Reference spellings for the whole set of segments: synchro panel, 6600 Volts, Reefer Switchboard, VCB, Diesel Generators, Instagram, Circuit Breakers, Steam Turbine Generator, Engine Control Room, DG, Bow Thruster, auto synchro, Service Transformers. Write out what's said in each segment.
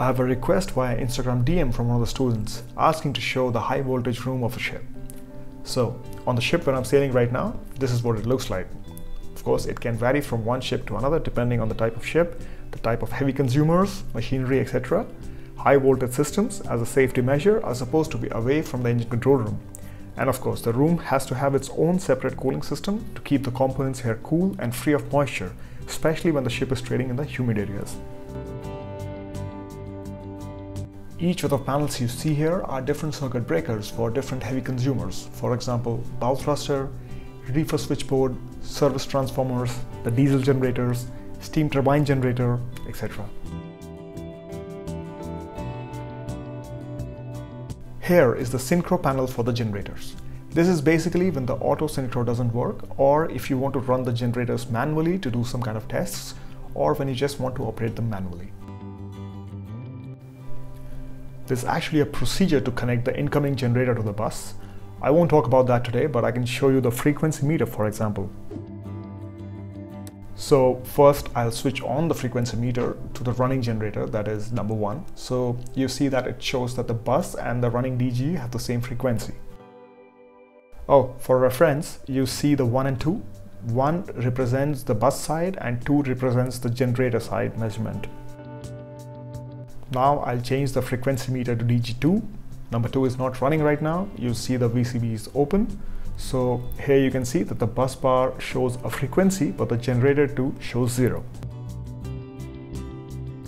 I have a request via Instagram DM from one of the students asking to show the high voltage room of a ship. So on the ship where I'm sailing right now, this is what it looks like. Of course, it can vary from one ship to another depending on the type of ship, the type of heavy consumers, machinery, etc. High voltage systems, as a safety measure, are supposed to be away from the engine control room. And of course, the room has to have its own separate cooling system to keep the components here cool and free of moisture, especially when the ship is trading in the humid areas. Each of the panels you see here are different circuit breakers for different heavy consumers. For example, Bow Thruster, Reefer Switchboard, Service Transformers, the Diesel Generators, Steam Turbine Generator, etc. Here is the Synchro panel for the generators. This is basically when the auto synchro doesn't work, or if you want to run the generators manually to do some kind of tests, or when you just want to operate them manually. There's actually a procedure to connect the incoming generator to the bus. I won't talk about that today, but I can show you the frequency meter, for example. So first I'll switch on the frequency meter to the running generator, that is number one. So you see that it shows that the bus and the running DG have the same frequency. Oh, for reference, you see the 1 and 2. 1 represents the bus side and 2 represents the generator side measurement. Now I'll change the frequency meter to DG2. Number 2 is not running right now. You see the VCB is open. So here you can see that the bus bar shows a frequency, but the generator 2 shows 0.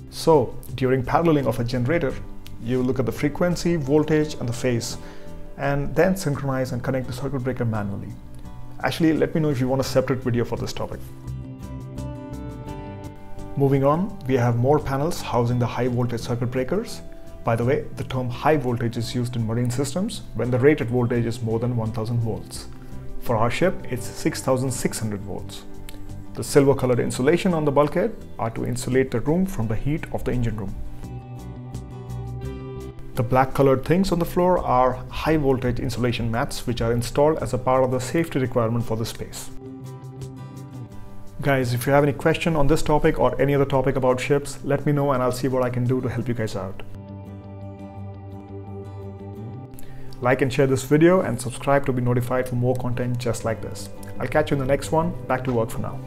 So during paralleling of a generator, you look at the frequency, voltage and the phase, and then synchronize and connect the circuit breaker manually. Actually, let me know if you want a separate video for this topic. Moving on, we have more panels housing the high voltage circuit breakers. By the way, the term high voltage is used in marine systems when the rated voltage is more than 1000 volts. For our ship, it's 6600 volts. The silver colored insulation on the bulkhead are to insulate the room from the heat of the engine room. The black colored things on the floor are high voltage insulation mats, which are installed as a part of the safety requirement for the space. Guys, if you have any question on this topic or any other topic about ships, let me know and I'll see what I can do to help you guys out. Like and share this video and subscribe to be notified for more content just like this. I'll catch you in the next one. Back to work for now.